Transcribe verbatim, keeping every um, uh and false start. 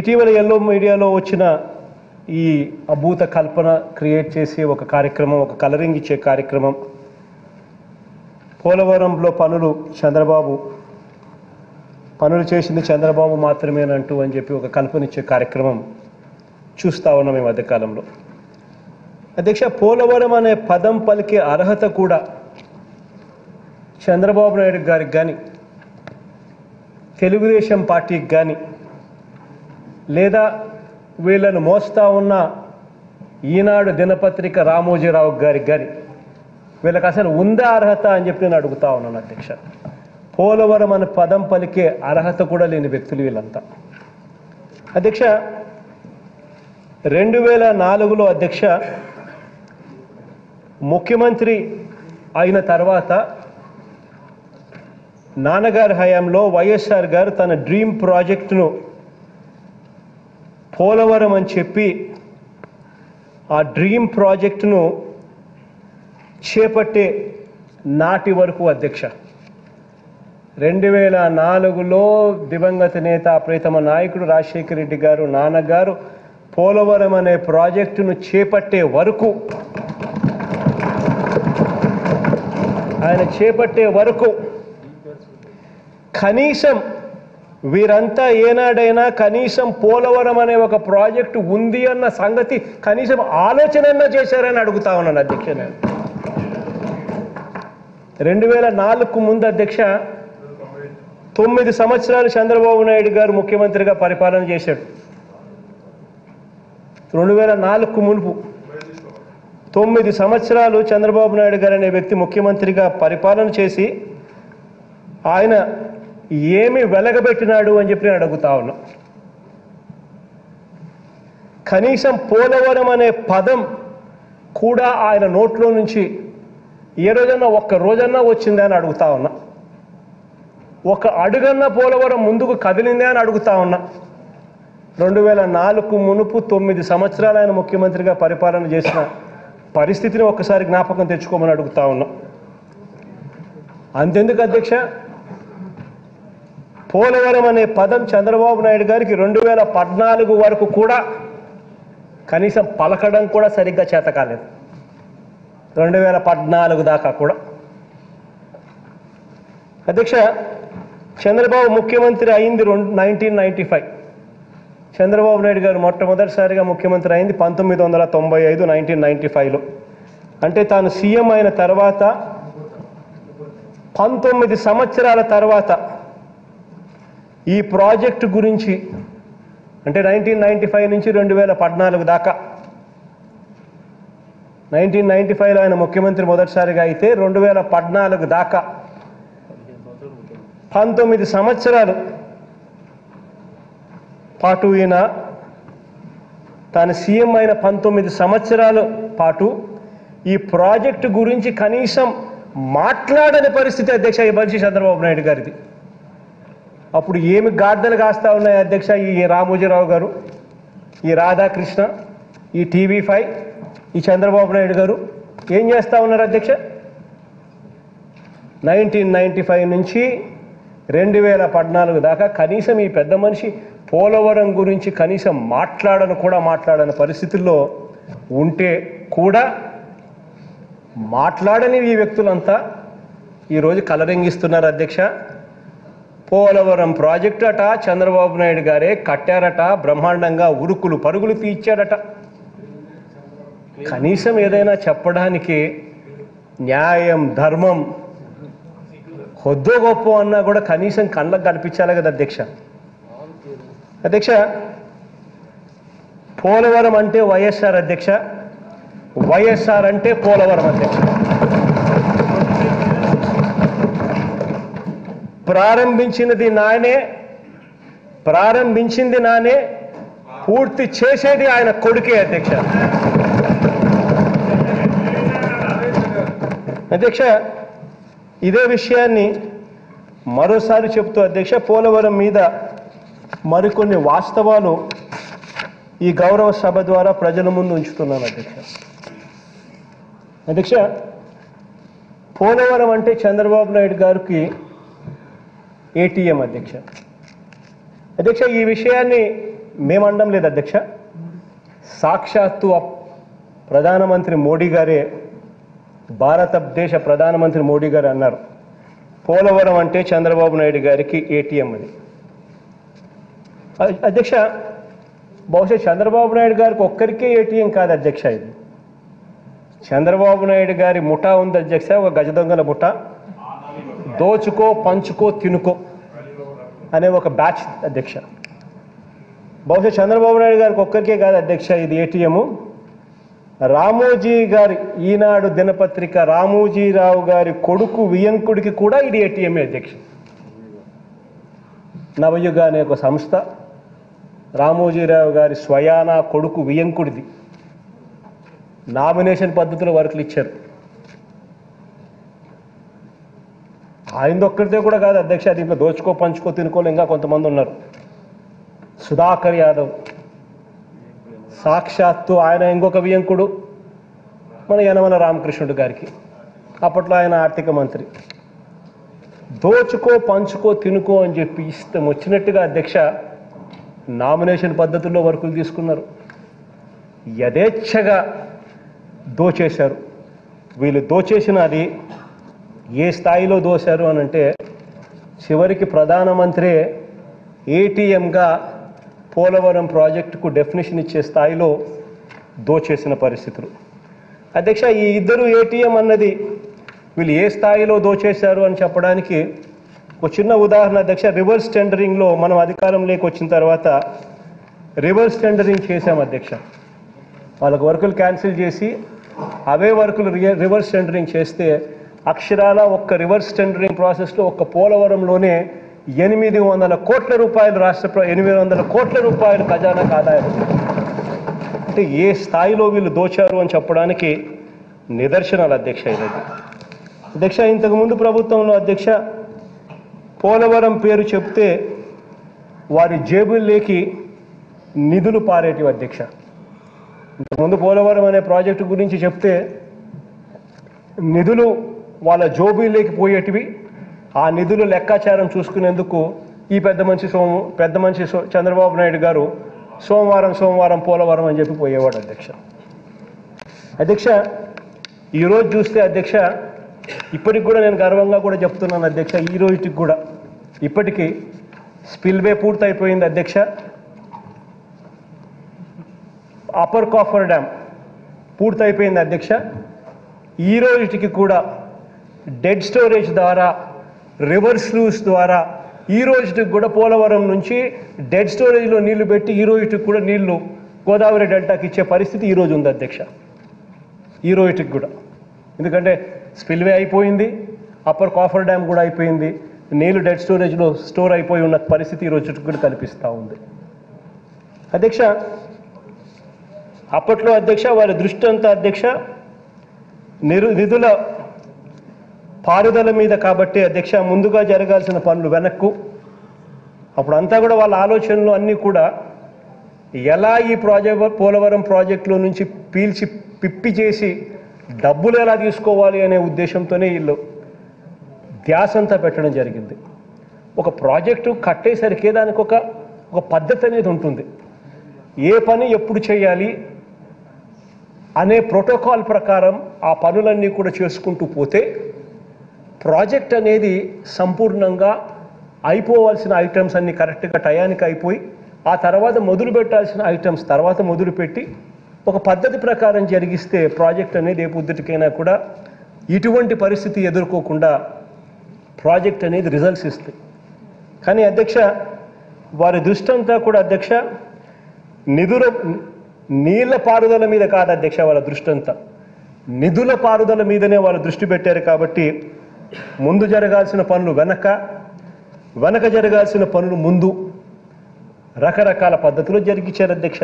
ఇటీవల ఎల్లో మీడియాలో వచ్చిన ఈ అభూత కల్పన క్రియేట్ చేసి ఒక కార్యక్రమం ఒక కలరింగ్ ఇచ్చే కార్యక్రమం పోలవరంలో పనులు చంద్రబాబు పనులు చేసింది చంద్రబాబు మాత్రమేనంటూ అని చెప్పి ఒక కల్పన ఇచ్చే కార్యక్రమం చూస్తా ఉన్నాం ఈ మధ్య కాలంలో. అధ్యక్ష, పోలవరం అనే పదం పలికే అర్హత కూడా చంద్రబాబు నాయుడు గారికి కానీ తెలుగుదేశం పార్టీకి కానీ లేదా వీళ్ళను మోస్తా ఉన్న ఈనాడు దినపత్రిక రామోజీరావు గారికి కానీ వీళ్ళకి అసలు ఉందా అర్హత అని చెప్పి నేను అడుగుతా ఉన్నాను అధ్యక్ష. పోలవరం అనే పదం పలికే అర్హత కూడా లేని వ్యక్తులు వీళ్ళంతా. అధ్యక్ష, రెండు వేల నాలుగులో అధ్యక్ష ముఖ్యమంత్రి అయిన తర్వాత నాన్నగారి హయాంలో వైఎస్ఆర్ గారు తన డ్రీమ్ ప్రాజెక్టును పోలవరం అని చెప్పి ఆ డ్రీమ్ ప్రాజెక్టును చేపట్టే నాటి వరకు అధ్యక్ష రెండు వేల నాలుగులో దివంగత నేత ప్రియతమ నాయకుడు రాజశేఖర రెడ్డి గారు నాన్నగారు పోలవరం అనే ప్రాజెక్టును చేపట్టే వరకు ఆయన చేపట్టే వరకు కనీసం వీరంతా ఏనాడైనా కనీసం పోలవరం అనే ఒక ప్రాజెక్టు ఉంది అన్న సంగతి కనీసం ఆలోచన చేశారని అడుగుతా ఉన్నాను అధ్యక్ష. నేను రెండు వేల నాలుగుకు ముందు అధ్యక్ష తొమ్మిది సంవత్సరాలు చంద్రబాబు నాయుడు గారు ముఖ్యమంత్రిగా పరిపాలన చేశాడు. రెండు వేల నాలుగుకు మునుపు తొమ్మిది సంవత్సరాలు చంద్రబాబు నాయుడు గారు అనే వ్యక్తి ముఖ్యమంత్రిగా పరిపాలన చేసి ఆయన ఏమి వెలగబెట్టినాడు అని చెప్పి నేను అడుగుతా ఉన్నా. కనీసం పోలవరం అనే పదం కూడా ఆయన నోట్లో నుంచి ఏ రోజన్నా ఒక్క రోజన్నా వచ్చిందని అడుగుతా ఉన్నా. ఒక అడుగన్న పోలవరం ముందుకు కదిలిందే అని అడుగుతా ఉన్నా. రెండు వేల నాలుగు మునుపు తొమ్మిది సంవత్సరాలు ఆయన ముఖ్యమంత్రిగా పరిపాలన చేసిన పరిస్థితిని ఒక్కసారి జ్ఞాపకం తెచ్చుకోమని అడుగుతా ఉన్నా. అంతెందుకు అధ్యక్ష, పోలవరం అనే పదం చంద్రబాబు నాయుడు గారికి రెండు వేల పద్నాలుగు వరకు కూడా కనీసం పలకడం కూడా సరిగ్గా చేత కాలేదు. రెండు వేల పద్నాలుగు దాకా కూడా అధ్యక్ష చంద్రబాబు ముఖ్యమంత్రి అయింది రెండు nineteen ninety five. Chandrababu Naidu గారు మొట్టమొదటిసారిగా ముఖ్యమంత్రి అయింది పంతొమ్మిది వందల తొంభై ఐదు నైన్టీన్ నైంటీ ఫైవ్లో. అంటే తాను సీఎం అయిన తర్వాత పంతొమ్మిది సంవత్సరాల తర్వాత ఈ ప్రాజెక్టు గురించి అంటే నైన్టీన్ నైంటీ ఫైవ్ నుంచి రెండు వేల పద్నాలుగు దాకా నైన్టీన్ నైంటీ ఫైవ్లో ఆయన ముఖ్యమంత్రి మొదటిసారిగా అయితే రెండు వేల పద్నాలుగు దాకా పంతొమ్మిది సంవత్సరాలు పాటు ఈయన తాను సీఎం అయిన పంతొమ్మిది సంవత్సరాల పాటు ఈ ప్రాజెక్టు గురించి కనీసం మాట్లాడని పరిస్థితి అధ్యక్ష ఈ మనిషి చంద్రబాబు నాయుడు గారిది. అప్పుడు ఏమి గాడిదలు కాస్తా ఉన్నాయి అధ్యక్ష ఈ రామోజీరావు గారు, ఈ రాధాకృష్ణ, ఈ టీవీ ఫైవ్, ఈ చంద్రబాబు నాయుడు గారు ఏం చేస్తూ ఉన్నారు అధ్యక్ష? నైన్టీన్ నైంటీ ఫైవ్ నుంచి రెండు వేల పద్నాలుగు దాకా కనీసం ఈ పెద్ద మనిషి పోలవరం గురించి కనీసం మాట్లాడను కూడా మాట్లాడని పరిస్థితుల్లో ఉంటే కూడా మాట్లాడని ఈ వ్యక్తులంతా ఈరోజు కలరింగిస్తున్నారు అధ్యక్ష. పోలవరం ప్రాజెక్టు అట చంద్రబాబు నాయుడు గారే కట్టారట, బ్రహ్మాండంగా ఉరుకులు పరుగులు తీర్చాడట. కనీసం ఏదైనా చెప్పడానికి న్యాయం ధర్మం కొద్దో గొప్ప అన్నా కూడా కనీసం కళ్ళకు కనిపించాలి కదా అధ్యక్ష. అధ్యక్ష పోలవరం అంటే వైఎస్ఆర్ అధ్యక్ష, వైఎస్ఆర్ అంటే పోలవరం అధ్యక్ష. ప్రారంభించినది నానే, ప్రారంభించింది నానే, పూర్తి చేసేది ఆయన కొడుకే అధ్యక్ష. అధ్యక్ష ఇదే విషయాన్ని మరోసారి చెప్తూ అధ్యక్ష పోలవరం మీద మరికొన్ని వాస్తవాలు ఈ గౌరవ సభ ద్వారా ప్రజల ముందు ఉంచుతున్నాను అధ్యక్ష. అధ్యక్ష పోలవరం అంటే చంద్రబాబు నాయుడు గారికి ఏటీఎం అధ్యక్ష. అధ్యక్ష ఈ విషయాన్ని మేమండం లేదు అధ్యక్ష, సాక్షాత్తు ప్రధానమంత్రి మోడీ గారే, భారతదేశ ప్రధానమంత్రి మోడీ గారు అన్నారు పోలవరం అంటే చంద్రబాబు నాయుడు గారికి ఏటీఎం అని. అధ్యక్ష బహుశా చంద్రబాబు నాయుడు గారికి ఒక్కరికే ఏటీఎం కాదు అధ్యక్ష, ఇది చంద్రబాబు నాయుడు గారి ముఠా ఉంది అధ్యక్ష, ఒక గజ దొంగల ముఠా, దోచుకో పంచుకో తినుకో అనే ఒక బ్యాచ్ అధ్యక్ష. బహుశా చంద్రబాబు నాయుడు గారికి ఒక్కరికే కాదు అధ్యక్ష ఇది ఏటీఎం. రామోజీ గారి ఈనాడు దినపత్రిక రామోజీరావు గారి కొడుకు వియంకుడికి కూడా ఇది ఏటీఎంఏ అధ్యక్ష. నవయుగ అనే ఒక సంస్థ రామోజీరావు గారి స్వయానా కొడుకు వియంకుడిది నామినేషన్ పద్ధతిలో వర్కులు ఇచ్చారు. ఆయనదొక్కరిదే కూడా కాదు అధ్యక్ష, దీంట్లో దోచుకో పంచుకో తినుకోలు ఇంకా కొంతమంది ఉన్నారు. సుధాకర్ యాదవ్ సాక్షాత్తు ఆయన ఇంకొక వియంకుడు మన యనమల రామకృష్ణుడు గారికి, అప్పట్లో ఆయన ఆర్థిక మంత్రి. దోచుకో పంచుకో తినుకో అని చెప్పి ఇష్టం వచ్చినట్టుగా అధ్యక్ష నామినేషన్ పద్ధతుల్లో వర్కులు తీసుకున్నారు, యథేచ్ఛగా దోచేశారు. వీళ్ళు దోచేసినది ఏ స్థాయిలో దోశారు అని అంటే చివరికి ప్రధానమంత్రి ఏటీఎంగా పోలవరం ప్రాజెక్టుకు డెఫినేషన్ ఇచ్చే స్థాయిలో దోచేసిన పరిస్థితులు అధ్యక్ష. ఈ ఇద్దరు ఏటీఎం అన్నది వీళ్ళు ఏ స్థాయిలో దోచేశారు అని చెప్పడానికి ఒక చిన్న ఉదాహరణ అధ్యక్ష. రివర్స్ టెండరింగ్లో మనం అధికారంలోకి వచ్చిన తర్వాత రివర్స్ టెండరింగ్ చేశాం అధ్యక్ష. వాళ్ళకు వర్కులు క్యాన్సిల్ చేసి అవే వర్కులు రివర్స్ టెండరింగ్ చేస్తే అక్షరాల ఒక్క రివర్స్ టెండరింగ్ ప్రాసెస్లో ఒక్క పోలవరంలోనే ఎనిమిది వందల కోట్ల రూపాయలు రాష్ట్ర ఎనిమిది వందల కోట్ల రూపాయలు ఖజానాకు ఆదాయం. అంటే ఏ స్థాయిలో వీళ్ళు దోచారు అని చెప్పడానికి నిదర్శనాలు అధ్యక్ష. ఈరోజు అధ్యక్ష ఇంతకుముందు ప్రభుత్వంలో అధ్యక్ష పోలవరం పేరు చెప్తే వారి జేబుల్లోకి నిధులు పారేటివి అధ్యక్ష. ఇంతకుముందు పోలవరం అనే ప్రాజెక్టు గురించి చెప్తే నిధులు వాళ్ళ జోబీల్లోకి పోయేటివి. ఆ నిధులు లెక్కాచారం చూసుకునేందుకు ఈ పెద్ద మనిషి సోము పెద్ద మనిషి చంద్రబాబు నాయుడు గారు సోమవారం సోమవారం పోలవరం అని చెప్పి పోయేవాడు అధ్యక్ష. అధ్యక్ష ఈరోజు చూస్తే అధ్యక్ష ఇప్పటికి కూడా నేను గర్వంగా కూడా చెప్తున్నాను అధ్యక్ష, ఈ రోజుకి కూడా ఇప్పటికీ స్పిల్వే పూర్తయిపోయింది అధ్యక్ష. అప్పర్ కాఫర్ డ్యామ్ పూర్తయిపోయింది అధ్యక్ష. ఈ రోజుకి కూడా డెడ్ స్టోరేజ్ ద్వారా రివర్స్ లూస్ ద్వారా ఈ రోజుకి కూడా పోలవరం నుంచి డెడ్ స్టోరేజ్లో నీళ్లు పెట్టి ఈ రోజుకి కూడా నీళ్లు గోదావరి డెల్టాకి ఇచ్చే పరిస్థితి ఈరోజు ఉంది అధ్యక్ష. ఈ రోజుకి కూడా ఎందుకంటే స్పిల్వే అయిపోయింది, అప్పర్ కాఫర్ డ్యామ్ కూడా అయిపోయింది, నీళ్లు డెడ్ స్టోరేజ్లో స్టోర్ అయిపోయి ఉన్న పరిస్థితి ఈ రోజుకి కూడా కనిపిస్తూ ఉంది అధ్యక్ష. అప్పట్లో అధ్యక్ష వారి దృష్టి అంతా అధ్యక్ష నిరు నిధుల పారుదల మీద కాబట్టి అధ్యక్ష ముందుగా జరగాల్సిన పనులు వెనక్కు. అప్పుడు అంతా కూడా వాళ్ళ ఆలోచనలు అన్నీ కూడా ఎలా ఈ ప్రాజెక్ట్ పోలవరం ప్రాజెక్టులో నుంచి పీల్చి పిప్పి చేసి డబ్బులు ఎలా తీసుకోవాలి అనే ఉద్దేశంతోనే వీళ్ళు ధ్యాసంతా పెట్టడం జరిగింది. ఒక ప్రాజెక్టు కట్టేసరికి దానికి ఒక ఒక పద్ధతి అనేది ఉంటుంది, ఏ పని ఎప్పుడు చేయాలి అనే ప్రోటోకాల్ ప్రకారం ఆ పనులన్నీ కూడా చేసుకుంటూ పోతే ప్రాజెక్ట్ అనేది సంపూర్ణంగా అయిపోవాల్సిన ఐటమ్స్ అన్నీ కరెక్ట్గా టయానికి అయిపోయి ఆ తర్వాత మొదలు పెట్టాల్సిన ఐటమ్స్ తర్వాత మొదలుపెట్టి ఒక పద్ధతి ప్రకారం జరిగిస్తే ప్రాజెక్ట్ అనేది ఏ పొద్దుటికైనా కూడా ఇటువంటి పరిస్థితి ఎదుర్కోకుండా ప్రాజెక్ట్ అనేది రిజల్ట్స్ ఇస్తాయి. కానీ అధ్యక్ష వారి దృష్టంతా కూడా అధ్యక్ష నిధుల నీళ్ల పారుదల మీద కాదు అధ్యక్ష, వాళ్ళ దృష్టంతా నిధుల పారుదల మీదనే వాళ్ళు దృష్టి పెట్టారు. కాబట్టి ముందు జరగాల్సిన పనులు వెనక, వెనక జరగాల్సిన పనులు ముందు రకరకాల పద్ధతిలో జరిగించారు అధ్యక్ష.